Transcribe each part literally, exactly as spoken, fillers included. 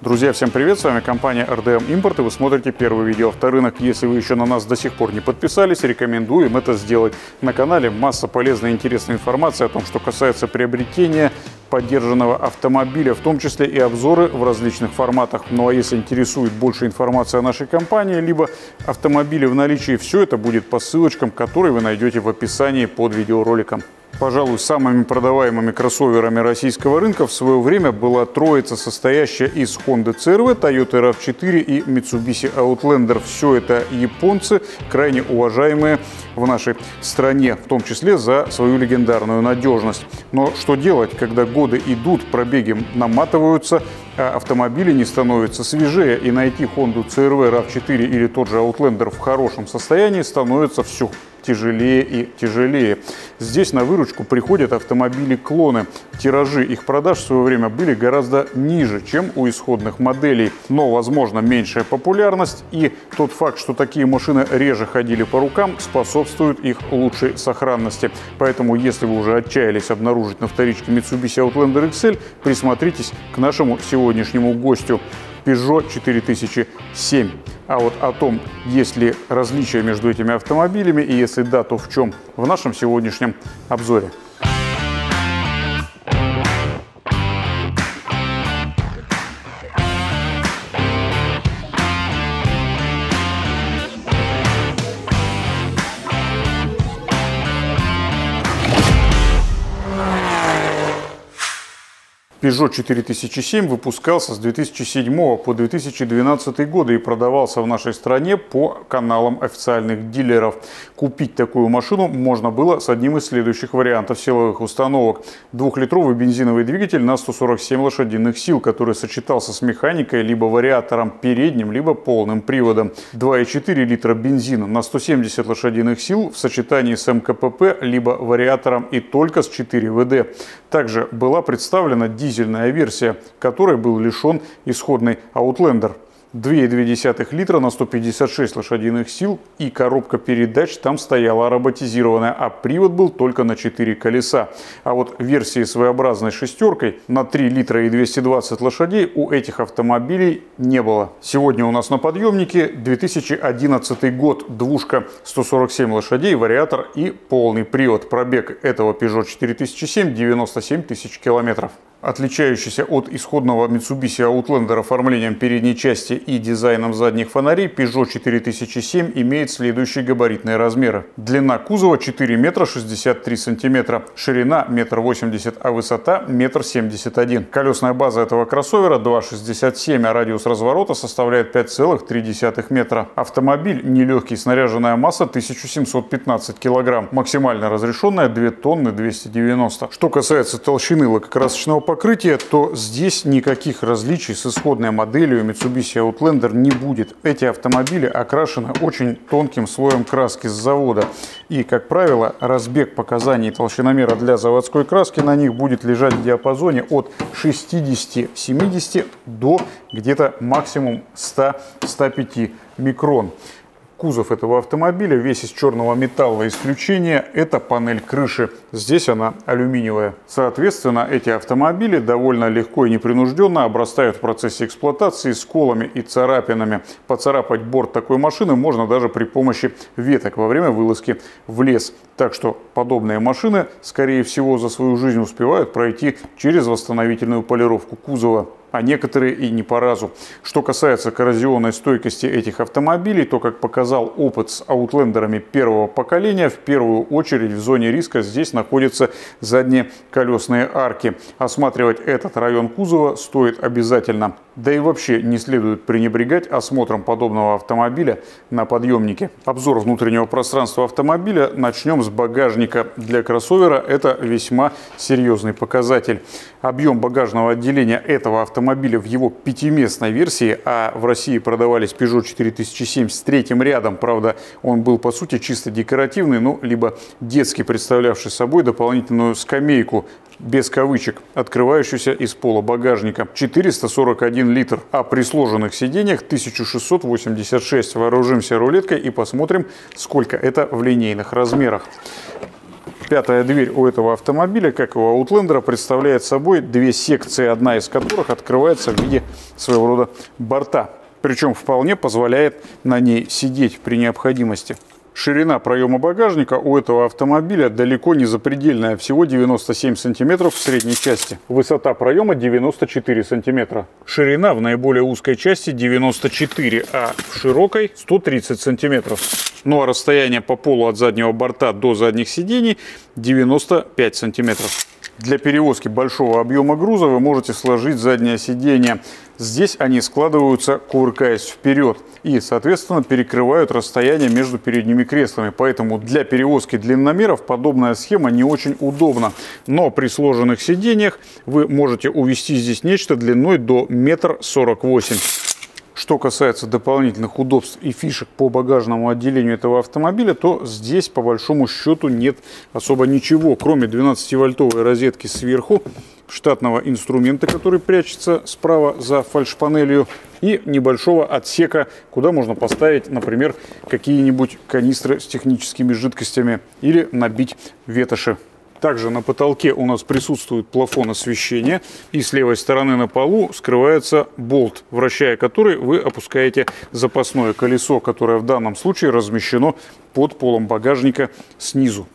Друзья, всем привет, с вами компания эр дэ эм Импорт, и вы смотрите первое видео авторынок. Если вы еще на нас до сих пор не подписались, рекомендуем это сделать. На канале масса полезной и интересной информации о том, что касается приобретения подержанного автомобиля, в том числе и обзоры в различных форматах. Ну а если интересует больше информации о нашей компании, либо автомобили в наличии, все это будет по ссылочкам, которые вы найдете в описании под видеороликом. Пожалуй, самыми продаваемыми кроссоверами российского рынка в свое время была троица, состоящая из Honda си эр-V, Toyota рав четыре и Mitsubishi Outlander. Все это японцы, крайне уважаемые в нашей стране, в том числе за свою легендарную надежность. Но что делать, когда годы идут, пробеги наматываются, а автомобили не становятся свежее, и найти Honda си эр-V, рав четыре или тот же Outlander в хорошем состоянии становится все тяжелее и тяжелее. Здесь на выручку приходят автомобили-клоны. Тиражи их продаж в свое время были гораздо ниже, чем у исходных моделей. Но, возможно, меньшая популярность и тот факт, что такие машины реже ходили по рукам, способствует их лучшей сохранности. Поэтому, если вы уже отчаялись обнаружить на вторичке Mitsubishi Outlander икс эль, присмотритесь к нашему сегодняшнему гостю. Peugeot четыре тысячи семь. А вот о том, есть ли различия между этими автомобилями, и если да, то в чем, в нашем сегодняшнем обзоре. Peugeot четыре тысячи семь выпускался с две тысячи седьмого по две тысячи двенадцатый годы и продавался в нашей стране по каналам официальных дилеров. Купить такую машину можно было с одним из следующих вариантов силовых установок. Двухлитровый бензиновый двигатель на сто сорок семь лошадиных сил, который сочетался с механикой либо вариатором передним, либо полным приводом. два и четыре литра бензина на сто семьдесят лошадиных сил в сочетании с эм ка пэ пэ, либо вариатором и только с четыре вэ дэ. Также была представлена дизельная дизельная версия, которой был лишен исходный Outlander. два и два литра на сто пятьдесят шесть лошадиных сил, и коробка передач там стояла роботизированная, а привод был только на четыре колеса. А вот версии своеобразной шестеркой на три литра и двести двадцать лошадей у этих автомобилей не было. Сегодня у нас на подъемнике две тысячи одиннадцатый год, двушка сто сорок семь лошадей, вариатор и полный привод. Пробег этого Peugeot четыре тысячи семь девяносто семь тысяч километров. Отличающийся от исходного Mitsubishi Outlander оформлением передней части и дизайном задних фонарей, Peugeot четыре тысячи семь имеет следующие габаритные размеры. Длина кузова четыре метра шестьдесят три сантиметра, ширина метр восемьдесят, а высота метр семьдесят один. Колесная база этого кроссовера два шестьдесят семь, а радиус разворота составляет пять целых три десятых метра. Автомобиль нелегкий, снаряженная масса тысяча семьсот пятнадцать килограмм, максимально разрешенная две тонны двести девяносто. Что касается толщины лакокрасочного покрытия, то здесь никаких различий с исходной моделью Mitsubishi Outlander не будет. Эти автомобили окрашены очень тонким слоем краски с завода. И, как правило, разбег показаний толщиномера для заводской краски на них будет лежать в диапазоне от шестидесяти-семидесяти до где-то максимум ста-ста пяти микрон. Кузов этого автомобиля весь из черного металла. Исключение – это панель крыши. Здесь она алюминиевая. Соответственно, эти автомобили довольно легко и непринужденно обрастают в процессе эксплуатации сколами и царапинами. Поцарапать борт такой машины можно даже при помощи веток во время вылазки в лес. Так что подобные машины, скорее всего, за свою жизнь успевают пройти через восстановительную полировку кузова, а некоторые и не по разу. Что касается коррозионной стойкости этих автомобилей, то, как показал опыт с аутлендерами первого поколения, в первую очередь в зоне риска здесь находятся задние колесные арки. Осматривать этот район кузова стоит обязательно. Да и вообще не следует пренебрегать осмотром подобного автомобиля на подъемнике. Обзор внутреннего пространства автомобиля начнем с багажника. Для кроссовера это весьма серьезный показатель. Объем багажного отделения этого автомобиля автомобиля в его пятиместной версии, а в России продавались Peugeot четыре тысячи семь с третьим рядом, правда, он был по сути чисто декоративный, ну, либо детский, представлявший собой дополнительную скамейку, без кавычек, открывающуюся из пола багажника. четыреста сорок один литр, а при сложенных сиденьях тысяча шестьсот восемьдесят шесть. Вооружимся рулеткой и посмотрим, сколько это в линейных размерах. Пятая дверь у этого автомобиля, как и у Outlander, представляет собой две секции, одна из которых открывается в виде своего рода борта. Причем вполне позволяет на ней сидеть при необходимости. Ширина проема багажника у этого автомобиля далеко не запредельная, всего девяносто семь сантиметров в средней части. Высота проема девяносто четыре сантиметра. Ширина в наиболее узкой части девяносто четыре, а в широкой сто тридцать сантиметров. Ну а расстояние по полу от заднего борта до задних сидений девяносто пять сантиметров. Для перевозки большого объема груза вы можете сложить заднее сиденье. Здесь они складываются, кувыркаясь вперед, и, соответственно, перекрывают расстояние между передними креслами. Поэтому для перевозки длинномеров подобная схема не очень удобна. Но при сложенных сиденьях вы можете увести здесь нечто длиной до метра сорок восемь. Что касается дополнительных удобств и фишек по багажному отделению этого автомобиля, то здесь по большому счету нет особо ничего, кроме двенадцативольтовой розетки сверху, штатного инструмента, который прячется справа за фальшпанелью, и небольшого отсека, куда можно поставить, например, какие-нибудь канистры с техническими жидкостями или набить ветоши. Также на потолке у нас присутствует плафон освещения, и с левой стороны на полу скрывается болт, вращая который вы опускаете запасное колесо, которое в данном случае размещено под полом багажника снизу.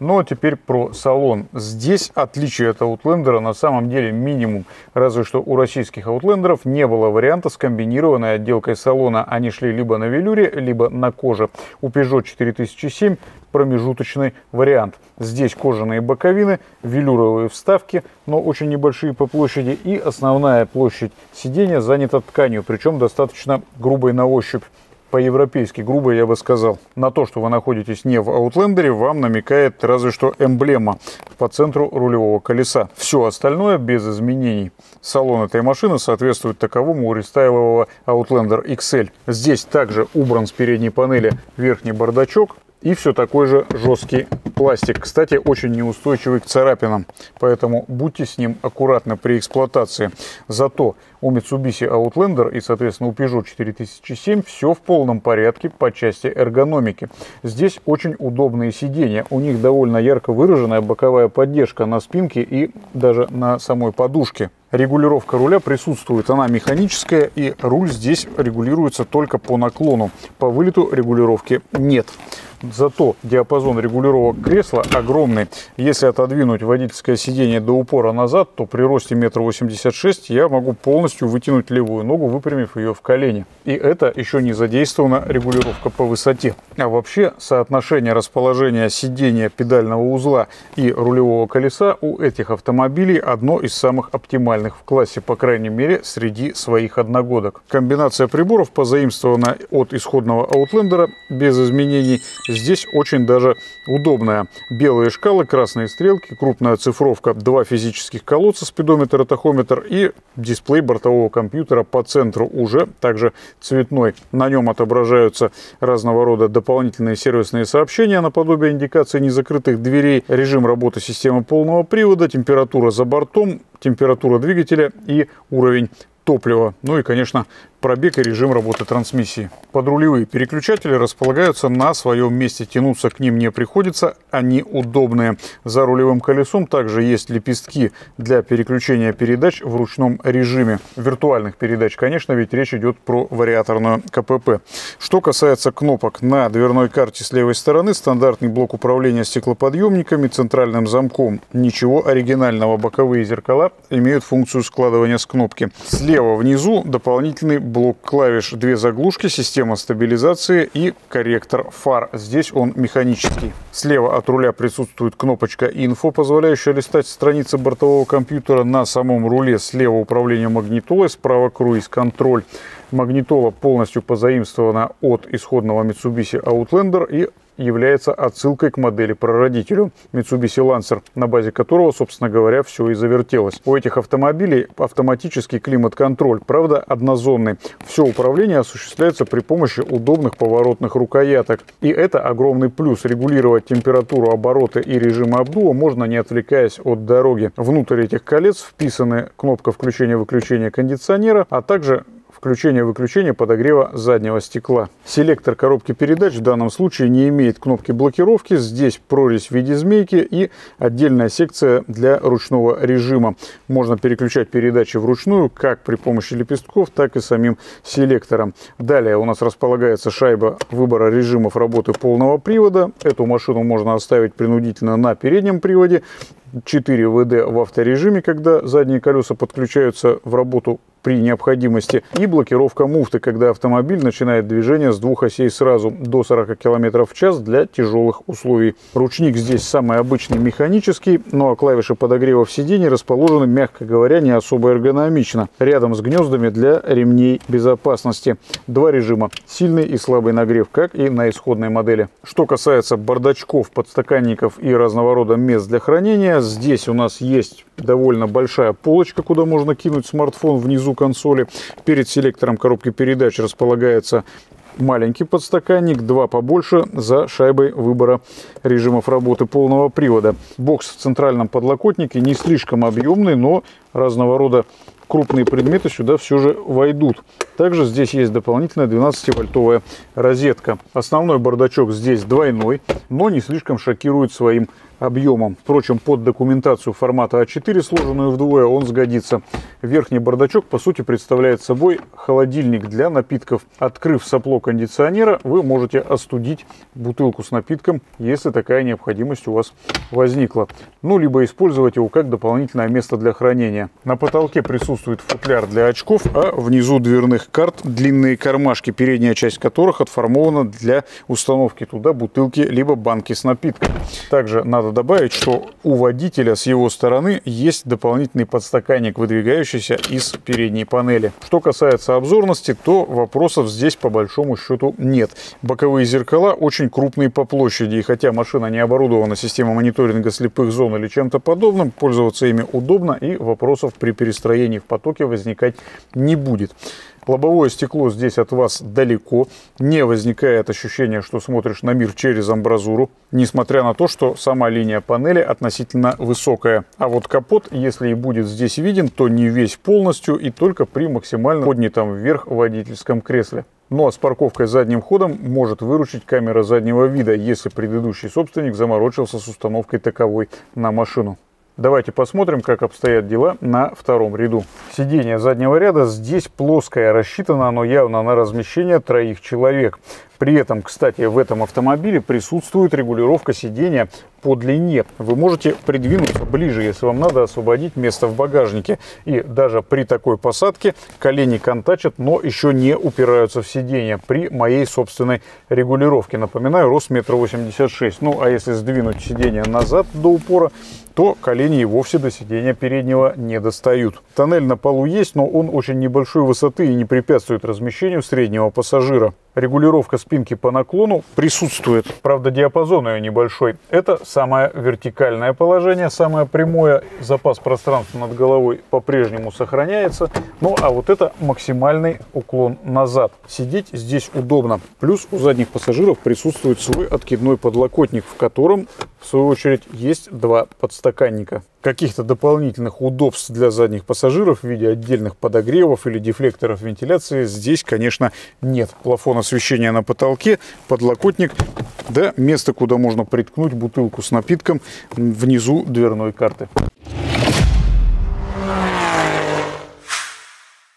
Ну а теперь про салон. Здесь отличие от Outlander на самом деле минимум. Разве что у российских Outlander не было варианта с комбинированной отделкой салона. Они шли либо на велюре, либо на коже. У Peugeot четыре тысячи семь промежуточный вариант. Здесь кожаные боковины, велюровые вставки, но очень небольшие по площади. И основная площадь сиденья занята тканью, причем достаточно грубой на ощупь. По-европейски грубо, я бы сказал. На то, что вы находитесь не в Outlander, вам намекает разве что эмблема по центру рулевого колеса. Все остальное без изменений. Салон этой машины соответствует таковому у рестайлового Outlander икс эль. Здесь также убран с передней панели верхний бардачок и все такой же жесткий пластик. Кстати, очень неустойчивый к царапинам, поэтому будьте с ним аккуратны при эксплуатации. Зато у Mitsubishi Outlander и, соответственно, у Peugeot четыре тысячи семь все в полном порядке по части эргономики. Здесь очень удобные сиденья. У них довольно ярко выраженная боковая поддержка на спинке и даже на самой подушке. Регулировка руля присутствует, она механическая, и руль здесь регулируется только по наклону. По вылету регулировки нет. Зато диапазон регулировок кресла огромный. Если отодвинуть водительское сиденье до упора назад, то при росте метр восемьдесят шесть я могу полностью вытянуть левую ногу, выпрямив ее в колени. И это еще не задействована регулировка по высоте. А вообще соотношение расположения сидения, педального узла и рулевого колеса у этих автомобилей одно из самых оптимальных в классе, по крайней мере, среди своих одногодок. Комбинация приборов позаимствована от исходного Outlander без изменений. Здесь очень даже удобная. Белые шкалы, красные стрелки, крупная цифровка, два физических колодца, спидометр и тахометр, и дисплей бортового компьютера по центру, уже также цветной. На нем отображаются разного рода дополнительные сервисные сообщения, наподобие индикации незакрытых дверей, режим работы системы полного привода, температура за бортом, температура двигателя и уровень топлива. Ну и, конечно, пробег и режим работы трансмиссии. Подрулевые переключатели располагаются на своем месте. Тянуться к ним не приходится, они удобные. За рулевым колесом также есть лепестки для переключения передач в ручном режиме. Виртуальных передач, конечно, ведь речь идет про вариаторную КПП. Что касается кнопок, на дверной карте с левой стороны стандартный блок управления стеклоподъемниками, центральным замком. Ничего оригинального. Боковые зеркала имеют функцию складывания с кнопки. Слева внизу дополнительный блок клавиш, две заглушки, система стабилизации и корректор фар. Здесь он механический. Слева от руля присутствует кнопочка «Инфо», позволяющая листать страницы бортового компьютера. На самом руле слева управление магнитолой, справа круиз-контроль. Магнитола полностью позаимствована от исходного Mitsubishi Outlander и является отсылкой к модели-прародителю Mitsubishi Lancer, на базе которого, собственно говоря, все и завертелось. У этих автомобилей автоматический климат-контроль, правда, однозонный. Все управление осуществляется при помощи удобных поворотных рукояток. И это огромный плюс. Регулировать температуру, обороты и режим обдува можно, не отвлекаясь от дороги. Внутрь этих колец вписаны кнопка включения-выключения кондиционера, а также включения-выключения подогрева заднего стекла. Селектор коробки передач в данном случае не имеет кнопки блокировки. Здесь прорезь в виде змейки и отдельная секция для ручного режима. Можно переключать передачи вручную, как при помощи лепестков, так и самим селектором. Далее у нас располагается шайба выбора режимов работы полного привода. Эту машину можно оставить принудительно на переднем приводе. четыре вэ дэ в авторежиме, когда задние колеса подключаются в работу при необходимости, и блокировка муфты, когда автомобиль начинает движение с двух осей сразу до сорока километров в час для тяжелых условий. Ручник здесь самый обычный механический, ну а клавиши подогрева в сиденье расположены, мягко говоря, не особо эргономично, рядом с гнездами для ремней безопасности. Два режима – сильный и слабый нагрев, как и на исходной модели. Что касается бардачков, подстаканников и разного рода мест для хранения, здесь у нас есть довольно большая полочка, куда можно кинуть смартфон внизу консоли. Перед селектором коробки передач располагается маленький подстаканник, два побольше за шайбой выбора режимов работы полного привода. Бокс в центральном подлокотнике не слишком объемный, но разного рода крупные предметы сюда все же войдут. Также здесь есть дополнительная двенадцативольтовая розетка. Основной бардачок здесь двойной, но не слишком шокирует своим объемом. Впрочем, под документацию формата а четыре, сложенную вдвое, он сгодится. Верхний бардачок, по сути, представляет собой холодильник для напитков. Открыв сопло кондиционера, вы можете остудить бутылку с напитком, если такая необходимость у вас возникла. Ну, либо использовать его как дополнительное место для хранения. На потолке присутствует футляр для очков, а внизу дверных карт длинные кармашки, передняя часть которых отформована для установки туда бутылки либо банки с напитком. Также надо добавить, что у водителя с его стороны есть дополнительный подстаканник, выдвигающийся из передней панели. Что касается обзорности, то вопросов здесь по большому счету нет. Боковые зеркала очень крупные по площади, и хотя машина не оборудована системой мониторинга слепых зон или чем-то подобным, пользоваться ими удобно и вопросов при перестроении в потоке возникать не будет. Лобовое стекло здесь от вас далеко, не возникает ощущения, что смотришь на мир через амбразуру, несмотря на то, что сама линия панели относительно высокая. А вот капот, если и будет здесь виден, то не весь полностью и только при максимально поднятом вверх водительском кресле. Ну а с парковкой задним ходом может выручить камера заднего вида, если предыдущий собственник заморочился с установкой таковой на машину. Давайте посмотрим, как обстоят дела на втором ряду. Сиденье заднего ряда здесь плоское, рассчитано оно явно на размещение троих человек. При этом, кстати, в этом автомобиле присутствует регулировка сидения по длине. Вы можете придвинуться ближе, если вам надо освободить место в багажнике. И даже при такой посадке колени контачат, но еще не упираются в сиденье при моей собственной регулировке. Напоминаю, рост метр восемьдесят шесть. Ну, а если сдвинуть сиденье назад до упора, то колени и вовсе до сиденья переднего не достают. Тоннель на полу есть, но он очень небольшой высоты и не препятствует размещению среднего пассажира. Регулировка спинки по наклону присутствует. Правда, диапазон ее небольшой. Это самое вертикальное положение, самое прямое. Запас пространства над головой по-прежнему сохраняется. Ну, а вот это максимальный уклон назад. Сидеть здесь удобно. Плюс у задних пассажиров присутствует свой откидной подлокотник, в котором, в свою очередь, есть два подстаканника. Каких-то дополнительных удобств для задних пассажиров в виде отдельных подогревов или дефлекторов вентиляции здесь, конечно, нет. Плафон освещения на потолке, подлокотник, да место, куда можно приткнуть бутылку с напитком внизу дверной карты.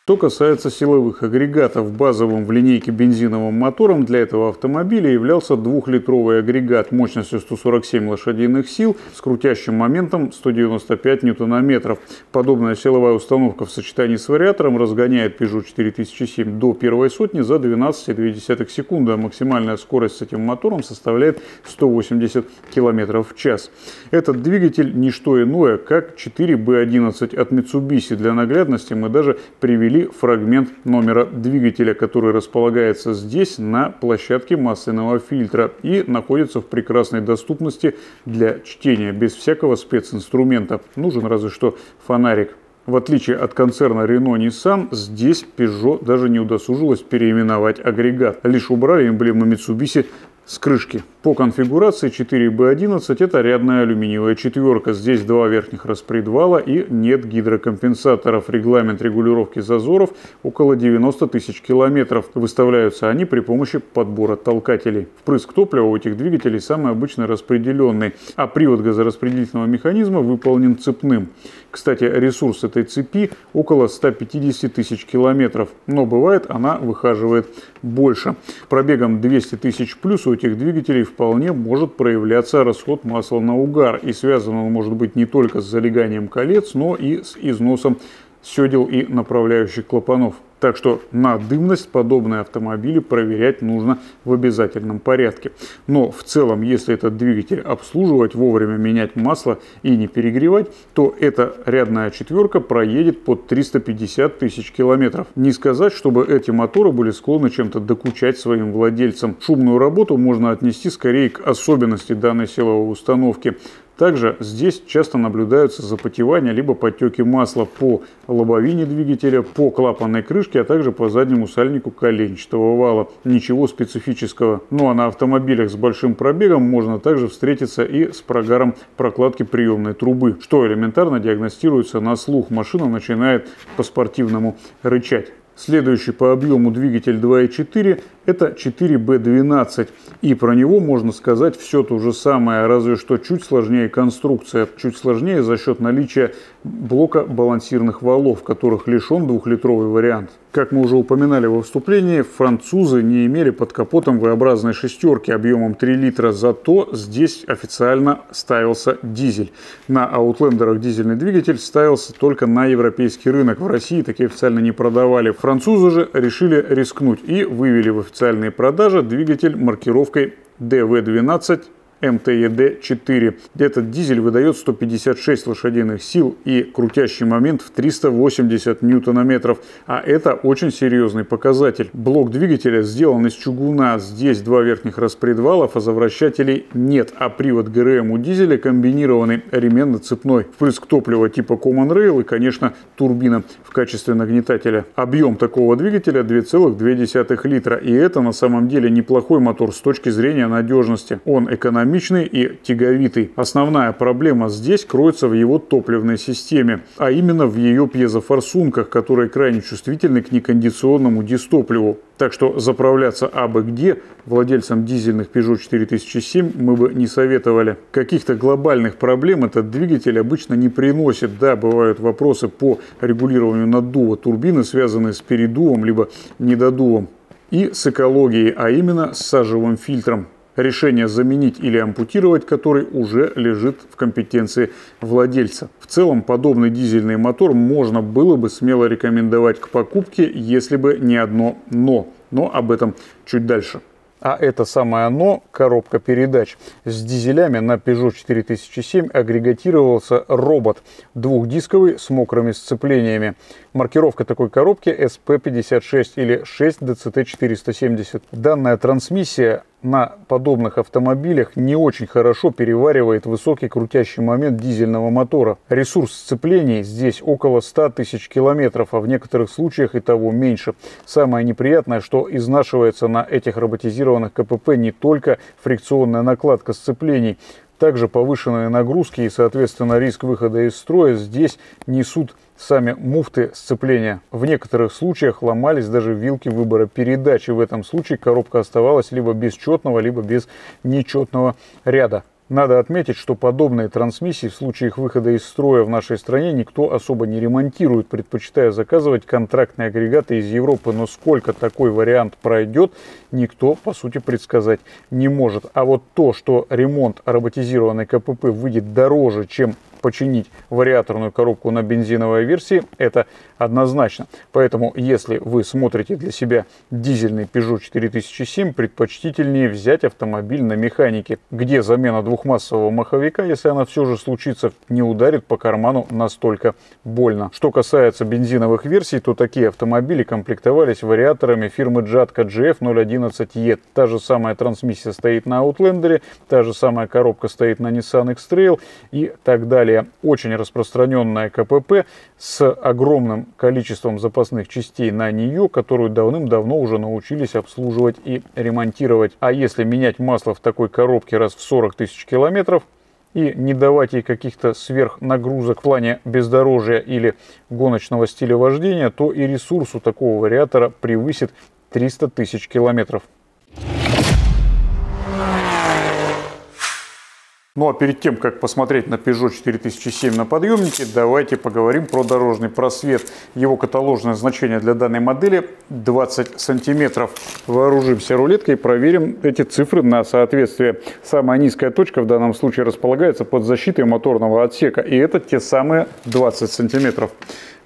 Что касается силовых агрегатов, базовым в линейке бензиновым мотором для этого автомобиля являлся двухлитровый агрегат мощностью сто сорок семь лошадиных сил с крутящим моментом сто девяносто пять ньютон-метров. Подобная силовая установка в сочетании с вариатором разгоняет Peugeot четыре тысячи семь до первой сотни за двенадцать и две десятых секунды, а максимальная скорость с этим мотором составляет сто восемьдесят километров в час. Этот двигатель не что иное, как четыре бэ одиннадцать от Mitsubishi. Для наглядности мы даже привели фрагмент номера двигателя, который располагается здесь на площадке масляного фильтра и находится в прекрасной доступности для чтения без всякого специнструмента. Нужен разве что фонарик. В отличие от концерна Renault Nissan, здесь Peugeot даже не удосужилась переименовать агрегат. Лишь убрали эмблему Mitsubishi с крышки. По конфигурации четыре бэ одиннадцать это рядная алюминиевая четверка. Здесь два верхних распредвала и нет гидрокомпенсаторов. Регламент регулировки зазоров около девяноста тысяч километров. Выставляются они при помощи подбора толкателей. Впрыск топлива у этих двигателей самый обычный распределенный, а привод газораспределительного механизма выполнен цепным. Кстати, ресурс этой цепи около ста пятидесяти тысяч километров, но бывает она выхаживает больше. Пробегом двести тысяч плюс у этих двигателей вполне может проявляться расход масла на угар. И связан он может быть не только с залеганием колец, но и с износом седел и направляющих клапанов. Так что на дымность подобные автомобили проверять нужно в обязательном порядке. Но в целом, если этот двигатель обслуживать, вовремя менять масло и не перегревать, то эта рядная четверка проедет под триста пятьдесят тысяч километров. Не сказать, чтобы эти моторы были склонны чем-то докучать своим владельцам. Шумную работу можно отнести скорее к особенности данной силовой установки. Также здесь часто наблюдаются запотевания либо подтеки масла по лобовине двигателя, по клапанной крышке, а также по заднему сальнику коленчатого вала. Ничего специфического. Ну а на автомобилях с большим пробегом можно также встретиться и с прогаром прокладки приемной трубы, что элементарно диагностируется на слух. Машина начинает по-спортивному рычать. Следующий по объему двигатель два и четыре это четыре бэ двенадцать, и про него можно сказать все то же самое, разве что чуть сложнее конструкция, чуть сложнее за счет наличия блока балансирных валов, которых лишен двухлитровый вариант. Как мы уже упоминали во вступлении, французы не имели под капотом V-образной шестерки объемом три литра, зато здесь официально ставился дизель. На Outlander'ах дизельный двигатель ставился только на европейский рынок, в России такие официально не продавали. Французы же решили рискнуть и вывели в официальные продажи двигатель маркировкой ди дабл ю двенадцать эм тэ е дэ четыре. Этот дизель выдает сто пятьдесят шесть лошадиных сил и крутящий момент в триста восемьдесят ньютон-метров, а это очень серьезный показатель. Блок двигателя сделан из чугуна, здесь два верхних распредвала, фазовращателей нет, а привод ГРМ у дизеля комбинированный, ременно-цепной, впрыск топлива типа Common Rail и, конечно, турбина в качестве нагнетателя. Объем такого двигателя две целых две десятых литра, и это на самом деле неплохой мотор с точки зрения надежности. Он экономичный и тяговитый. Основная проблема здесь кроется в его топливной системе, а именно в ее пьезофорсунках, которые крайне чувствительны к некондиционному дистопливу. Так что заправляться абы где владельцам дизельных Peugeot четыре тысячи семь мы бы не советовали. Каких-то глобальных проблем этот двигатель обычно не приносит. Да, бывают вопросы по регулированию наддува турбины, связанные с передувом либо недодувом, и с экологией, а именно с сажевым фильтром. Решение заменить или ампутировать, который уже лежит в компетенции владельца. В целом, подобный дизельный мотор можно было бы смело рекомендовать к покупке, если бы не одно «но». Но об этом чуть дальше. А это самое «но» – коробка передач. С дизелями на Peugeot четыре тысячи семь агрегатировался робот, двухдисковый с мокрыми сцеплениями. Маркировка такой коробки эс пэ пятьдесят шесть или шесть дэ цэ тэ четыреста семьдесят. Данная трансмиссия на подобных автомобилях не очень хорошо переваривает высокий крутящий момент дизельного мотора. Ресурс сцеплений здесь около ста тысяч километров, а в некоторых случаях и того меньше. Самое неприятное, что изнашивается на этих роботизированных ка пэ пэ не только фрикционная накладка сцеплений, также повышенные нагрузки и, соответственно, риск выхода из строя здесь несут сами муфты сцепления. В некоторых случаях ломались даже вилки выбора передач, и в этом случае коробка оставалась либо без четного, либо без нечетного ряда. Надо отметить, что подобные трансмиссии в случае их выхода из строя в нашей стране никто особо не ремонтирует, предпочитая заказывать контрактные агрегаты из Европы. Но сколько такой вариант пройдет, никто, по сути, предсказать не может. А вот то, что ремонт роботизированной ка пэ пэ выйдет дороже, чем починить вариаторную коробку на бензиновой версии, это однозначно. Поэтому, если вы смотрите для себя дизельный Peugeot четыре тысячи семь, предпочтительнее взять автомобиль на механике, где замена двухмассового маховика, если она все же случится, не ударит по карману настолько больно. Что касается бензиновых версий, то такие автомобили комплектовались вариаторами фирмы джатко джи эф ноль одиннадцать и. Та же самая трансмиссия стоит на Outlander'е, та же самая коробка стоит на Nissan X-Trail и так далее. Италия очень распространенная КПП с огромным количеством запасных частей на нее, которую давным-давно уже научились обслуживать и ремонтировать. А если менять масло в такой коробке раз в сорок тысяч километров и не давать ей каких-то сверхнагрузок в плане бездорожья или гоночного стиля вождения, то и ресурс у такого вариатора превысит триста тысяч километров. Ну а перед тем, как посмотреть на Peugeot четыре тысячи семь на подъемнике, давайте поговорим про дорожный просвет. Его каталожное значение для данной модели двадцать сантиметров. Вооружимся рулеткой и проверим эти цифры на соответствие. Самая низкая точка в данном случае располагается под защитой моторного отсека, и это те самые двадцать сантиметров.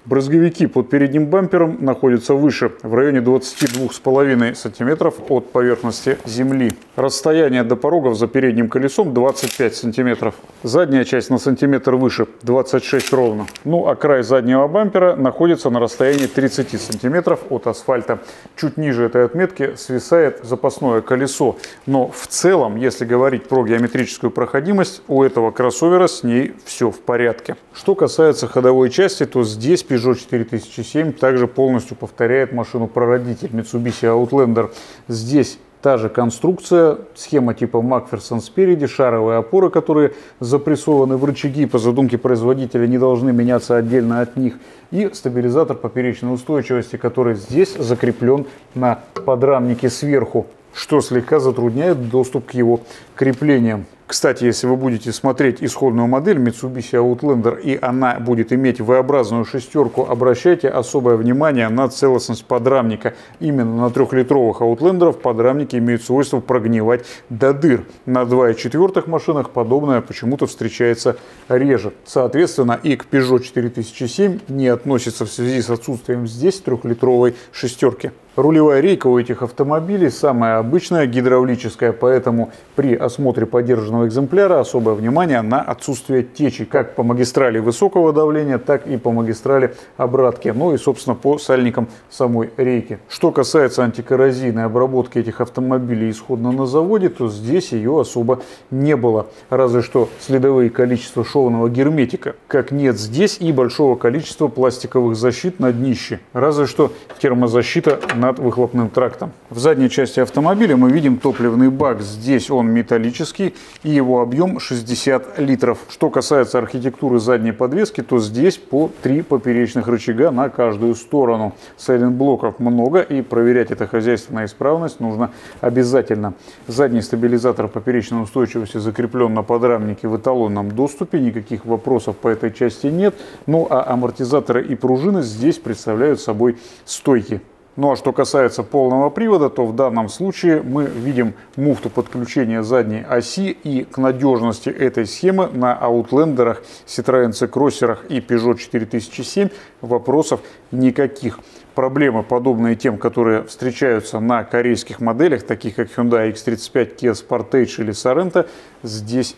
Брызговики под передним бампером находятся выше, в районе двадцати двух с половиной сантиметров от поверхности земли. Расстояние до порогов за передним колесом двадцать пять сантиметров. Задняя часть на сантиметр выше, двадцать шесть ровно. Ну а край заднего бампера находится на расстоянии тридцати сантиметров от асфальта. Чуть ниже этой отметки свисает запасное колесо. Но в целом, если говорить про геометрическую проходимость, у этого кроссовера с ней все в порядке. Что касается ходовой части, то здесь Peugeot четыре тысячи семь также полностью повторяет машину-прародитель Mitsubishi Outlander. Здесь та же конструкция, схема типа Макферсон спереди, шаровые опоры, которые запрессованы в рычаги, по задумке производителя не должны меняться отдельно от них, и стабилизатор поперечной устойчивости, который здесь закреплен на подрамнике сверху, что слегка затрудняет доступ к его креплениям. Кстати, если вы будете смотреть исходную модель Mitsubishi Outlander и она будет иметь V-образную шестерку, обращайте особое внимание на целостность подрамника. Именно на трехлитровых Outlander'ов подрамники имеют свойство прогнивать до дыр. На два и четыре машинах подобное почему-то встречается реже. Соответственно, и к Peugeot четыре тысячи семь не относится в связи с отсутствием здесь трехлитровой шестерки. Рулевая рейка у этих автомобилей самая обычная, гидравлическая, поэтому при осмотре подержанного экземпляра особое внимание на отсутствие течи как по магистрали высокого давления, так и по магистрали обратки, ну и, собственно, по сальникам самой рейки. Что касается антикоррозийной обработки этих автомобилей исходно на заводе, то здесь ее особо не было, разве что следовые количества шовного герметика, как нет здесь, и большого количества пластиковых защит на днище, разве что термозащита над выхлопным трактом. В задней части автомобиля мы видим топливный бак. Здесь он металлический и его объем шестьдесят литров. Что касается архитектуры задней подвески, то здесь по три поперечных рычага на каждую сторону. Сайлентблоков много, и проверять это хозяйственная исправность нужно обязательно. Задний стабилизатор поперечной устойчивости закреплен на подрамнике в эталонном доступе. Никаких вопросов по этой части нет. Ну а амортизаторы и пружины здесь представляют собой стойки. Ну а что касается полного привода, то в данном случае мы видим муфту подключения задней оси, и к надежности этой схемы на Outlander'ах, Citroën C-Crosser'ах и Peugeot четыре тысячи семь вопросов никаких. Проблемы, подобные тем, которые встречаются на корейских моделях, таких как Hyundai Икс тридцать пять, Kia Sportage или Sorento, здесь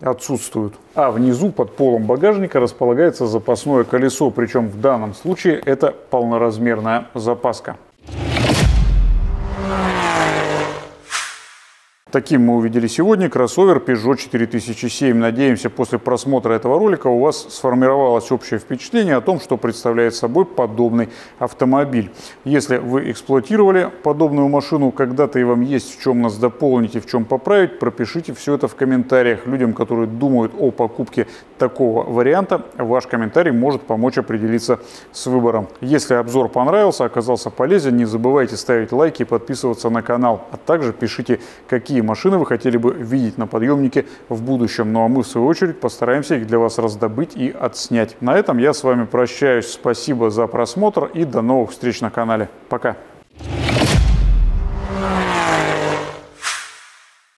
отсутствуют. А внизу под полом багажника располагается запасное колесо, причем в данном случае это полноразмерная запаска. Таким мы увидели сегодня кроссовер Peugeot четыре тысячи семь. Надеемся, после просмотра этого ролика у вас сформировалось общее впечатление о том, что представляет собой подобный автомобиль. Если вы эксплуатировали подобную машину когда-то и вам есть в чем нас дополнить и в чем поправить, пропишите все это в комментариях. Людям, которые думают о покупке такого варианта, ваш комментарий может помочь определиться с выбором. Если обзор понравился, оказался полезен, не забывайте ставить лайки и подписываться на канал, а также пишите, какие машины вы хотели бы видеть на подъемнике в будущем. Ну а мы в свою очередь постараемся их для вас раздобыть и отснять. На этом я с вами прощаюсь. Спасибо за просмотр и до новых встреч на канале. Пока!